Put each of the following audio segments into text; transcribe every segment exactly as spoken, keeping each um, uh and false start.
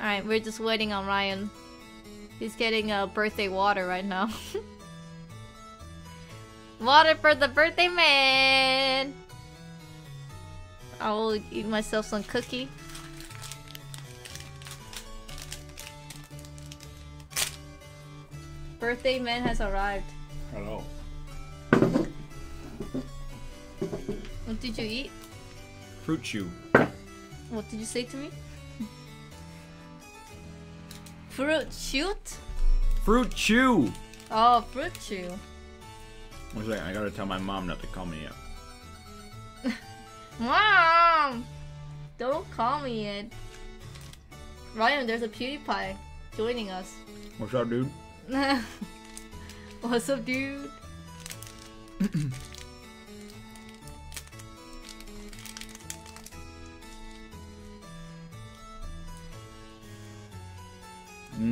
Alright, we're just waiting on Ryan. He's getting uh, birthday water right now. Water for the birthday man! I will eat myself some cookie. Birthday man has arrived. Hello. What did you eat? Fruit chew. What did you say to me? Fruit shoot? Fruit chew! Oh, fruit chew. One second, I gotta tell my mom not to call me yet. Mom! Don't call me yet. Ryan, there's a PewDiePie joining us. What's up, dude? What's up, dude?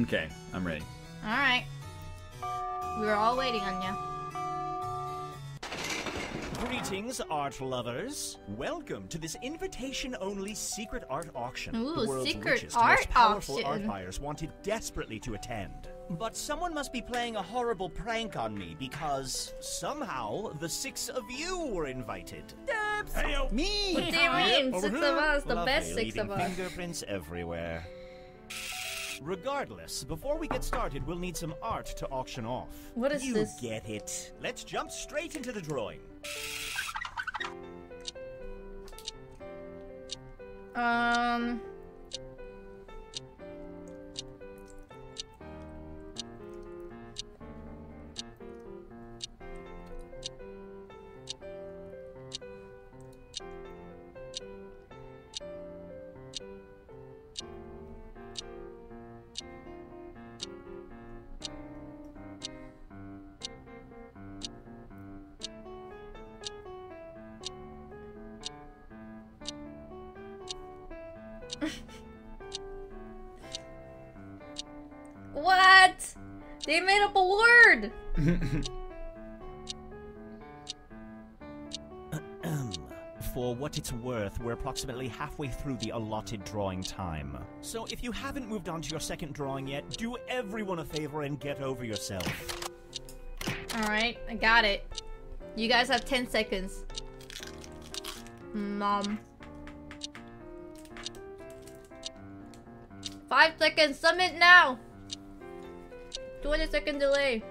Okay, I'm ready. Alright. We're all waiting on you. Greetings, art lovers. Welcome to this invitation-only secret art auction. Ooh, the world's secret richest, art most powerful auction. Art buyers wanted desperately to attend. But someone must be playing a horrible prank on me because somehow the six of you were invited. Dubs! Hey-o. Me! What do you mean? Six of us, the Lovely, best six of us. Fingerprints everywhere. Regardless, before we get started, we'll need some art to auction off. What is you this? You get it. Let's jump straight into the drawing. Um... What? They made up a word. For what it's worth, we're approximately halfway through the allotted drawing time. So if you haven't moved on to your second drawing yet, do everyone a favor and get over yourself. Alright, I got it. You guys have ten seconds. Mom. Five seconds, submit now! twenty second delay.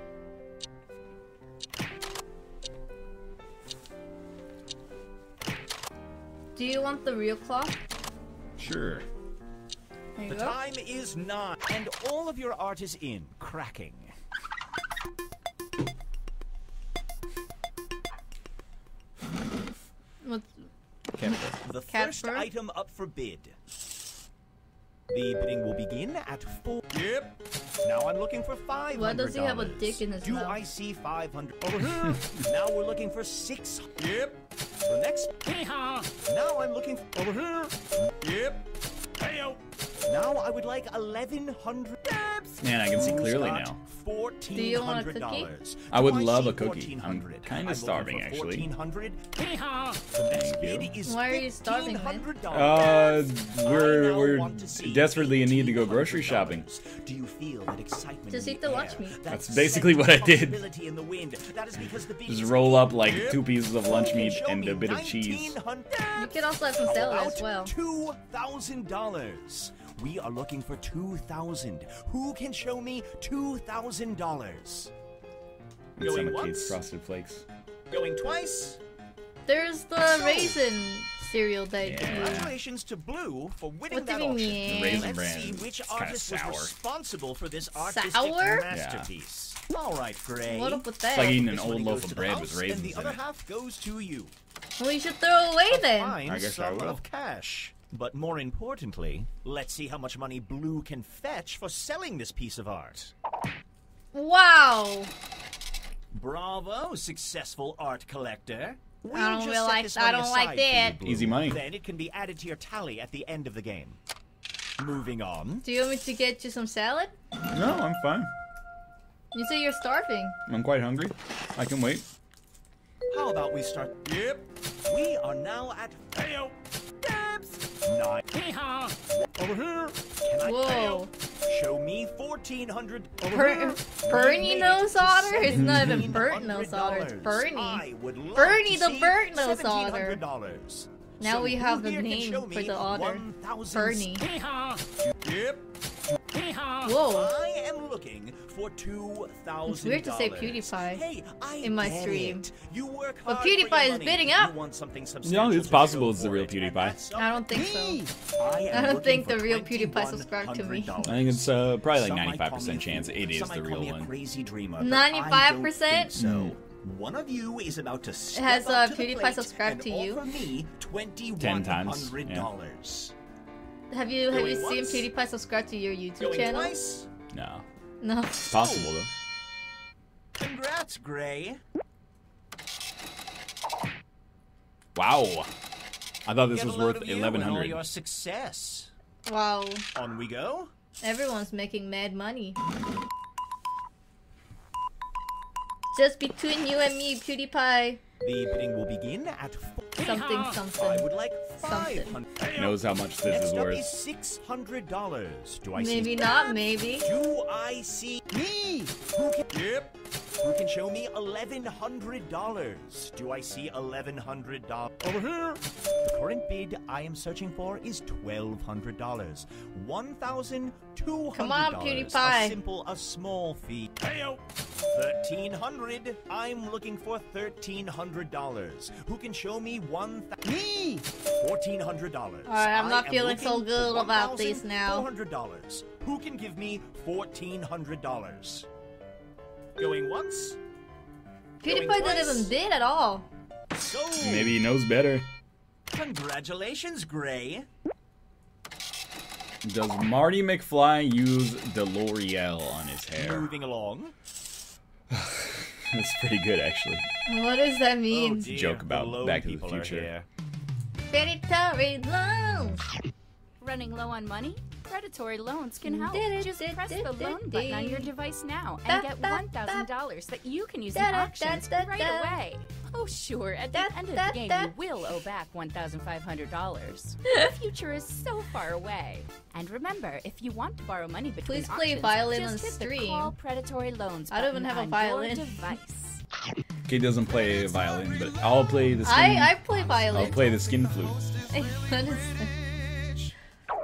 Do you want the real cloth? Sure. There you the go. Time is nine, and all of your art is in. Cracking. What's the Cat first fur? Item up for bid. The bidding will begin at four. Yep. Now I'm looking for five hundred dollars. Why does he have a dick in his Do mouth? I see five hundred? Over here. Now we're looking for six. Yep. The next. Hey-ha. Now I'm looking for over here. Yep. Hey-o. Now I would like eleven hundred. Man, I can see clearly now. Do you want a cookie? I would love a cookie. I'm kind of starving, actually. Thank you. Why are you starving, man? Uh, we're, we're desperately in need to go grocery shopping. Just eat the watch meat. That's basically what I did. Just roll up like two pieces of lunch meat and a bit of cheese. You can also have some salad as well. two thousand dollars. We are looking for two thousand. Who can show me two thousand dollars? Going once. Frosted Flakes. Going twice. There's the so, raisin cereal that yeah. Congratulations to Blue for winning what that auction. Mean? Raisin Let's brand. See which it's artist was responsible for this artistic sour? Masterpiece. Yeah. All right, Gray. What up with that? It's like eating an old loaf of bread with raisins in it. And the other half goes to you. Well, you should throw away then. I guess I will. Of cash. But more importantly, let's see how much money Blue can fetch for selling this piece of art. Wow! Bravo, successful art collector. We I don't really like. I don't like that. You, easy money. Then it can be added to your tally at the end of the game. Moving on. Do you want me to get you some salad? No, I'm fine. You say you're starving. I'm quite hungry. I can wait. How about we start? Yep. We are now at. Hey-o. nine. Over here. Can I Whoa. Fail? Show me fourteen hundred. Bert, Bernie nose otter? It's not a Bert nose otter. It's Bernie. Bernie the Bert nose otter. Now so we have the name for the otter. Bernie. Yep. Whoa. I am looking for two thousand. It's weird to say PewDiePie hey, I in my stream. You work but PewDiePie is bidding up. No, it's possible it's the real PewDiePie. I don't think so. I, I don't think the real PewDiePie subscribed to me. I think it's uh, probably like ninety-five percent chance it is the real one. ninety-five percent? So. One of you is about to step it has uh, PewDiePie subscribed to you. Me twenty-one hundred dollars. Yeah. Have you have Going you once? Seen PewDiePie subscribe to your YouTube Going channel? Twice? No. No. It's possible though. Congrats, Gray. Wow. I thought this was worth eleven hundred. Your success. Wow. On we go. Everyone's making mad money. Just between you and me, PewDiePie. The bidding will begin at something something. I would like something. Knows how much this Next is worth. Is six hundred dollars. Do I maybe see not? That? Maybe. Do I see me? Who can? Yep. Who can show me eleven hundred dollars? Do I see eleven hundred dollars over here? The current bid I am searching for is twelve hundred dollars. One thousand two hundred. Come on, PewDiePie. A simple, a small fee. Heyo. Thirteen hundred. I'm looking for thirteen hundred dollars. Who can show me one? Me. Fourteen hundred dollars. All right, I'm not I feeling so good about these now. Four hundred dollars. Who can give me fourteen hundred dollars? Going once. PewDiePie doesn't bid at all. So maybe he knows better. Congratulations, Gray. Does Marty McFly use DeLoreal on his hair? Moving along. That's pretty good, actually. What does that mean? Oh, it's a joke about Low Back to the Future. Predatory loans. Running low on money? Predatory loans can help. Just press the loan button on your device now and get one thousand dollars that you can use in auctions right away. Oh, sure, at the end of the game, you will owe back one thousand five hundred dollars. The future is so far away. And remember, if you want to borrow money between auctions, please play violin on stream. Call predatory loans I don't even have a violin. He doesn't play violin, but I'll play the skin. I, I play violin. I'll play the skin flute.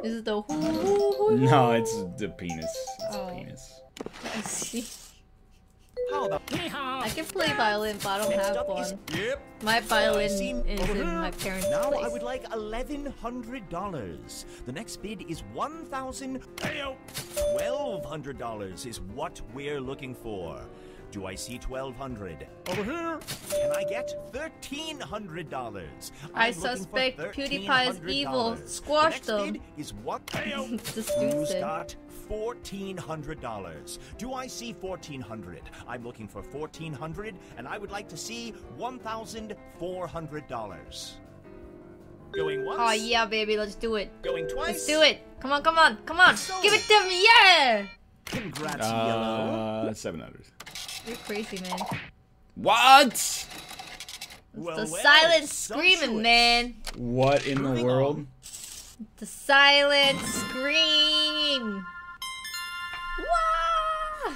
Is it the whole? No, it's the penis. It's oh. penis. I see. How about I can play violin, but I don't Next have one. Is, yep. My violin is in my parents' now place. Now I would like eleven hundred dollars. The next bid is one thousand. twelve hundred dollars is what we're looking for. Do I see twelve hundred? Over here. Can I get thirteen hundred dollars? I suspect PewDiePie is evil. Squash them. Is what? Who's got fourteen hundred dollars? Do I see fourteen hundred? I'm looking for fourteen hundred, and I would like to see one thousand four hundred dollars. Going once. Oh yeah, baby, let's do it. Going twice. Let's do it. Come on, come on, come on. So, give it to me, yeah. Congrats, uh, Yellow. seven hundred. You're crazy, man. What? It's well, the well, silent screaming, man. What in the world? The silent scream. Wow!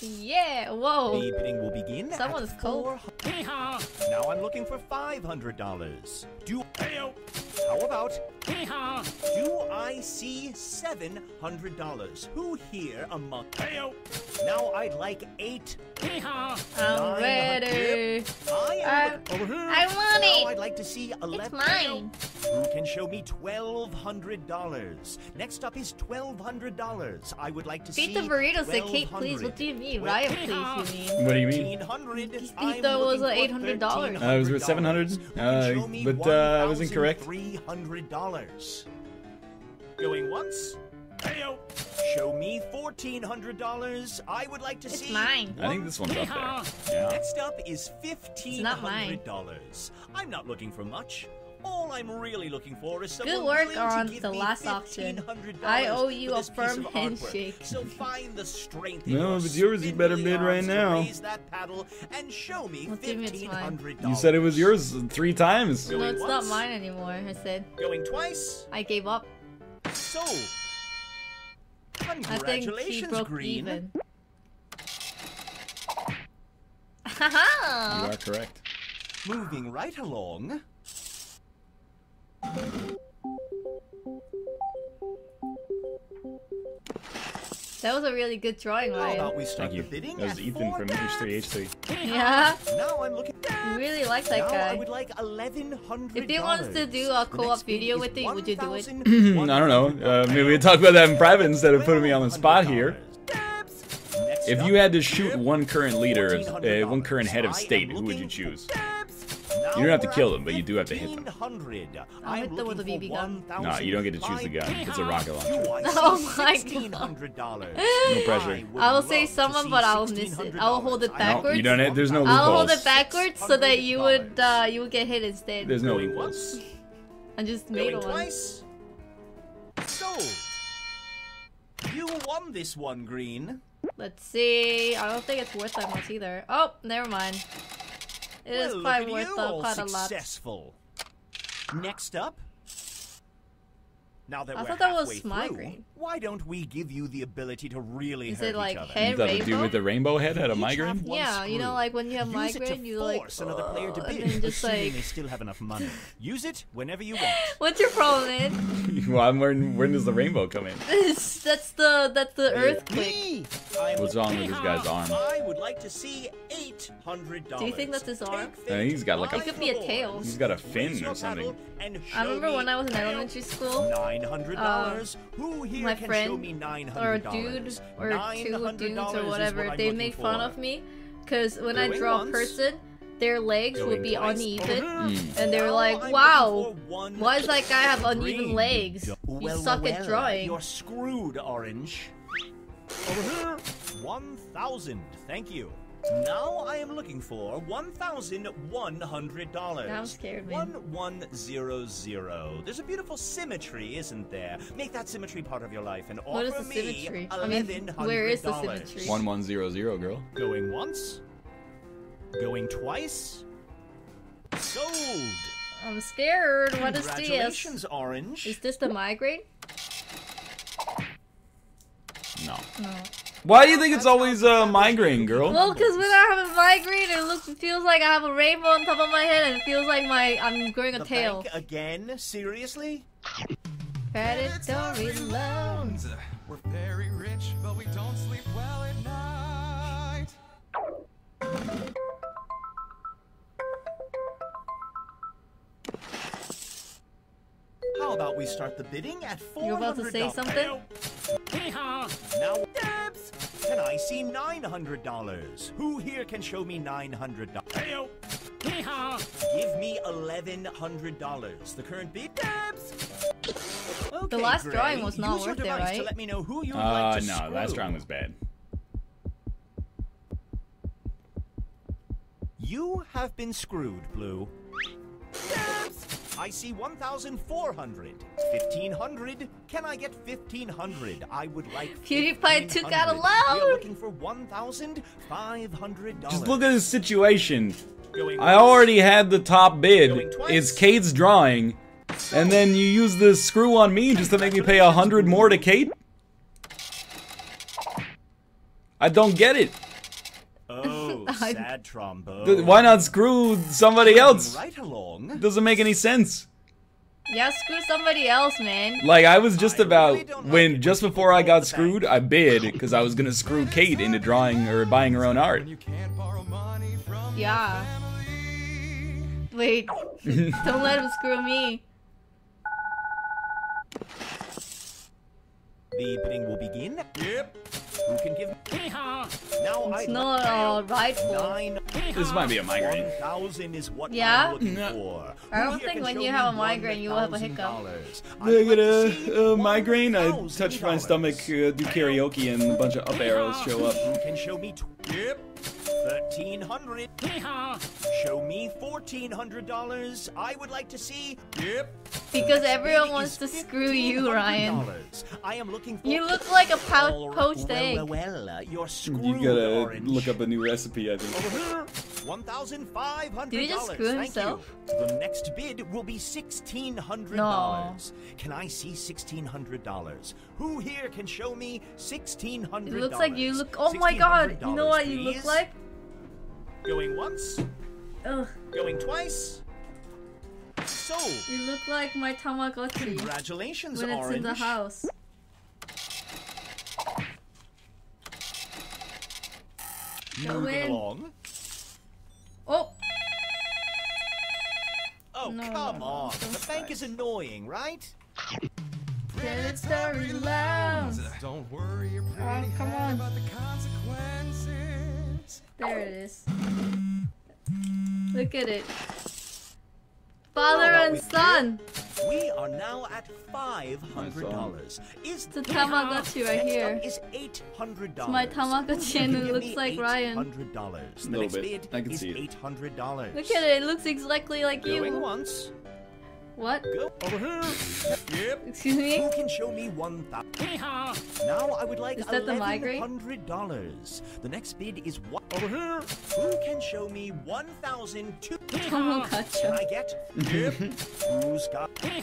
Yeah, whoa. The bidding will begin. Someone's cold. Now I'm looking for five hundred dollars. Do How about do I see seven hundred dollars? Who here among Now I'd like eight. I'm ready. I, I want now it. I'd like to see eleven. It's mine. Who can show me twelve hundred dollars? Next up is twelve hundred dollars. I would like to Beat see the burrito said, Kate, please. What do you mean? Riot, please, you mean? What do you mean? Pizza was eight hundred dollars. I was worth seven hundred, uh, but uh, I was incorrect. Three hundred dollars. Going once. Heyo. Show me fourteen hundred dollars. I would like to it's see. It's mine. I think this one's up there. Yeah. Next up is fifteen hundred dollars. I'm not looking for much. All I'm really looking for is someone willing to give me fifteen hundred dollars. I owe you a firm handshake. So find the strength in your spindly arms to raise that paddle and show me fifteen hundred dollars. You said it was yours three times. No, it's not mine anymore. I said going twice. I gave up. So congratulations, Green. Even. You are correct. Moving right along. That was a really good drawing, Ryan. How about we start the bidding? That was Ethan from H three H three. Yeah. Now I'm looking. You really like that guy. I would like eleven hundred dollars. If he wants to do a co-op video with you, would you do it? I don't know. Uh, maybe we talk about that in private instead of putting me on the spot here. If you had to shoot one current leader, uh, one current head of state, who would you choose? You don't have to kill them, but you do have to hit them. I'll hit them with a B B gun. Nah, you don't get to choose the gun. It's a rocket launcher. Oh my god. No pressure. I will say someone, but I will miss it. I will hold it backwards. No, you don't hit. There's no loopholes. I'll hold it backwards so that you would uh, you would get hit instead. There's no loopholes. I just made one. So, you won this one, Green. Let's see. I don't think it's worth that much either. Oh, never mind. It well, is quite worth the, quite successful. a lot. Next up. Now that I we're thought that was my migraine. Why don't we give you the ability to really is hurt it like each other? Head rainbow? Do with the rainbow head had a migraine? Yeah, screw. you know, like when you have Use migraine, you like another player to bid. And then just like they still have enough money. Use it whenever you want. What's your problem, man? Well, I'm wondering, when does the rainbow come in? that's the that's the earthquake. What's wrong with this guy's arm? I would like to see eight hundred dollars. Do you think that's his arm? I think he's got like a. It could be a tail. He's got a fin or something. I remember when I was in elementary school. nine hundred dollars. Uh, Who here my can friend show me nine hundred dollars? Or a dude or two dudes or whatever, they make fun for. of me because when Going I draw once, a person, their legs Going would be twice. uneven, mm. and they're like, "Wow, why does that guy have uneven legs? You well, suck well, at drawing." You're screwed, Orange. Over here, one thousand. Thank you. Now I am looking for one thousand one hundred dollars. I'm scared, man. One one zero zero. There's a beautiful symmetry, isn't there? Make that symmetry part of your life and offer me. What is the symmetry? I mean, where is the symmetry? One one zero zero, girl. Going once. Going twice. Sold. I'm scared. What is this? Congratulations, Orange. Is this the migraine? No. No. Why do you think it's always a uh, migraine, girl? Well, because when I have a migraine, it looks, it feels like I have a rainbow on top of my head, and it feels like my I'm growing a the tail. Bank again? Seriously? Predatory loans. We're very rich, but we don't sleep well at night. How about we start the bidding at four hundred dollars? You're about to say something? Now, Debs, can I see nine hundred dollars? Who here can show me nine hundred dollars? Give me eleven hundred dollars. The current bid, Debs. Okay, the last Gray, drawing was not worth it, right? To let me know who you uh, like to no, screw. last drawing was bad. You have been screwed, Blue. Debs. I see one thousand four hundred. fifteen hundred. Can I get fifteen hundred? I would like. PewDiePie took out a loan. We are looking for one thousand five hundred dollars. Just look at his situation. Going I already had the top bid. It's Kate's drawing, so, and then you use this screw on me just to make me pay a hundred more to Kate. I don't get it. Oh, sad trombone. Why not screw somebody else? Right along. Doesn't make any sense. Yeah, screw somebody else, man. Like, I was just about, when, just before I got screwed, I bid, because I was going to screw Kate into drawing or buying her own art. Yeah. Wait, don't let him screw me. The bidding will begin. Yep. Who can give me? Now it's not all right. This might be a migraine. Is what yeah. No. I don't think when you have a migraine, you will have a hiccup. I get a, a migraine. I touch my stomach, uh, do karaoke, and a bunch of up arrows show up. You can show me. Yep. thirteen hundred. Show me fourteen hundred dollars. I would like to see. Yep. Because everyone wants to screw you, Ryan. I am looking for you look like a poached poached egg. Well, well, well, you're screwed, you gotta orange. Look up a new recipe, I think. one thousand five hundred dollars. Did he just screw himself? The next bid will be sixteen hundred dollars. No. Can I see sixteen hundred dollars? Who here can show me sixteen hundred dollars? It looks like you look. Oh my god. You know what please? You look like? Going once. Ugh. Going twice. So. You look like my Tamagotchi. Congratulations, when it's Orange. In the house. Moving along. Oh. Oh, no, come no, on. No, the sorry. Bank is annoying, right? It's very loud. Don't worry, you're pretty oh, come on. About the consequences. There it is. Look at it. Father and son. We are now at five hundred dollars. Is the Tamagotchi right here? Is eight hundred dollars. It's my Tamagotchi and it looks like Ryan. eight hundred dollars. The next bid is eight hundred dollars. Look at it. It looks exactly like you. Going once. What? Go over here. Yep. Excuse me? You can show me one thousand. Now I would like eleven hundred dollars. The next bid is one over here. Who can show me one thousand two? Tamagotchi. Can I get? Yep. Who's got? Do you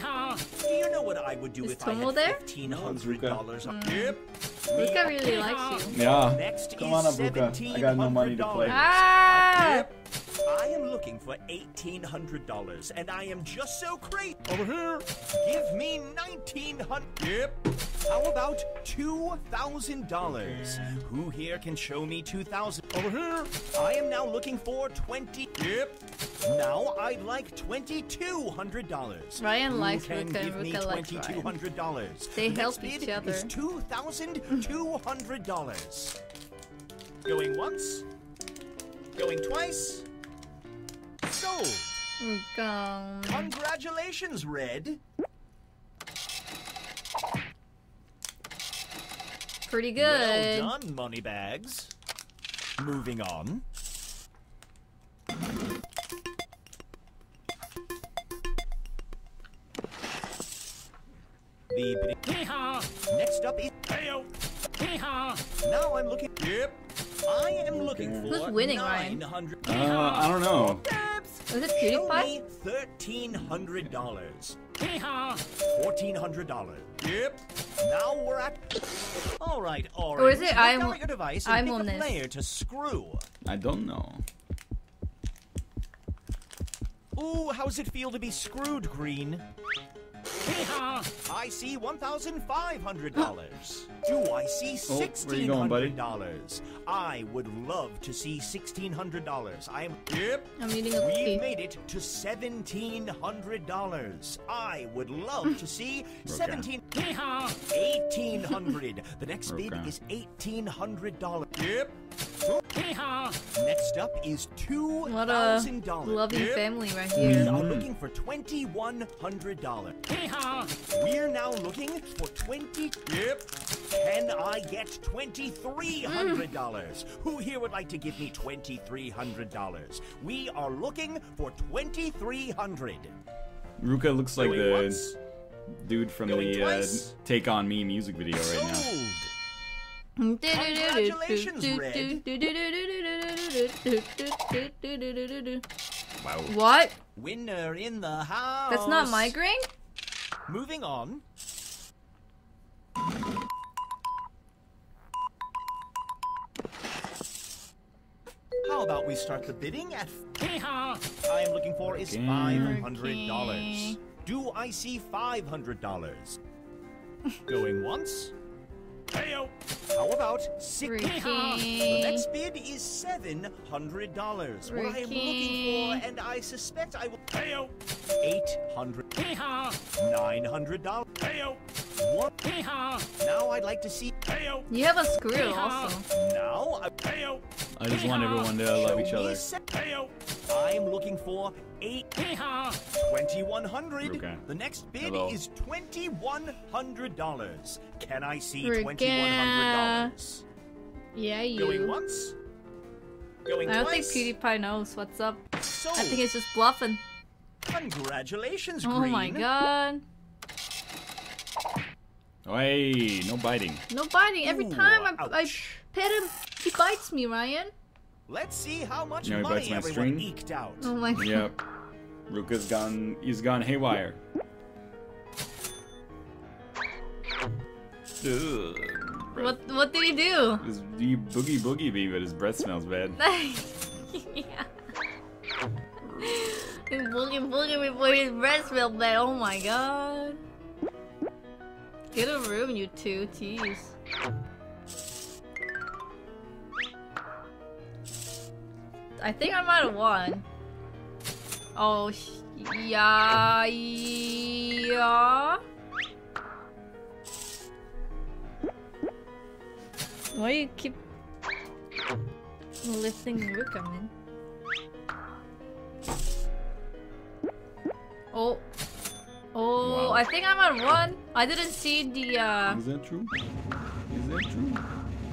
know what I would do is if Tomo I had fifteen hundred dollars? Yep. Luca really likes you. Yeah. Next Come is on, Luca. I got no money to play. Ah! Yep. I am looking for eighteen hundred dollars, and I am just so crazy. Over here, give me nineteen hundred dollars. Yep. How about two thousand dollars? Who here can show me two thousand dollars? Over here, I am now looking for twenty. Yep. Now I'd like twenty-two hundred dollars. Ryan likes Luca and Luca likes Ryan. They help each other. Next bid is two thousand two hundred dollars. Going once. Going twice. Sold. God. Congratulations, Red. Pretty good. Well done, Moneybags. Moving on. The next up is Heyo. Now I'm looking. Yep. I am looking for who's winning, Ryan? Uh, I don't know. Is it PewDiePie? thirteen hundred dollars. fourteen hundred dollars. Yep. Now we're at. All right, Orange. Or is it I'm on your device and pick a player to screw? I don't know. Ooh, how's it feel to be screwed, Green? I see one thousand five hundred dollars. Do I see sixteen hundred dollars? Oh, I would love to see sixteen hundred dollars. I am. Yep. I'm eating a cookie. We made it to seventeen hundred dollars. I would love to see seventeen. eighteen hundred. The next bid is eighteen hundred dollars. Yep. Next up is two thousand dollars. Loving family right here. We are looking for twenty-one hundred dollars. We're now looking for twenty. Yep. Can I get twenty-three hundred dollars? Who here would like to give me twenty-three hundred dollars? We are looking for twenty-three hundred. Ruka looks like the once. Dude from Going the uh, "Take on Me" music video right now. Sold. Congratulations, Red. Wow. What? Winner in the house. That's not migraine? Moving on. How about we start the bidding at I am looking for is five hundred dollars. Do I see five hundred dollars? Going once. Heyo. How about six? The next bid is seven hundred dollars. What I am looking for, and I suspect I will. Heyo. Eight hundred. Nine hundred dollars. Heyo. What? Now I'd like to see. Heyo. You have a screw also. Now I. Heyo. I just want everyone to love each other. Heyo. I'm looking for eight. Twenty-one hundred. Okay. The next bid Hello. is twenty-one hundred dollars. Can I see twenty-one hundred dollars? Yeah, you. Going once. Going I don't twice. think PewDiePie knows what's up. So, I think he's just bluffing. Congratulations, oh Green. Oh my god. Oh, hey, no biting. No biting. Every Ooh, time I, I pet him, he bites me, Ryan. Let's see how much you know, money everyone string. eked out. Oh my god. Yep. Ruka's gone. He's gone haywire. Ugh, what what did he do? He boogie boogie me, but his breath smells bad. Yeah. He boogie boogie me, but his breath smells bad. Oh my god. Get a room, you two. Jeez. I think I might have won. Oh, yeah, yeah. Why do you keep lifting Ruka, man? Oh. Oh, wow. I think I'm on one. I didn't see the, uh... Is that true? Is that true?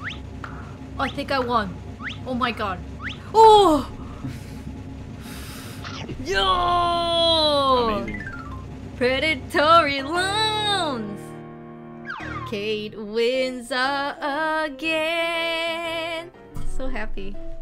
Oh, I think I won. Oh my god. Oh! Yo! Amazing. Predatory loans! Kate wins again! So happy.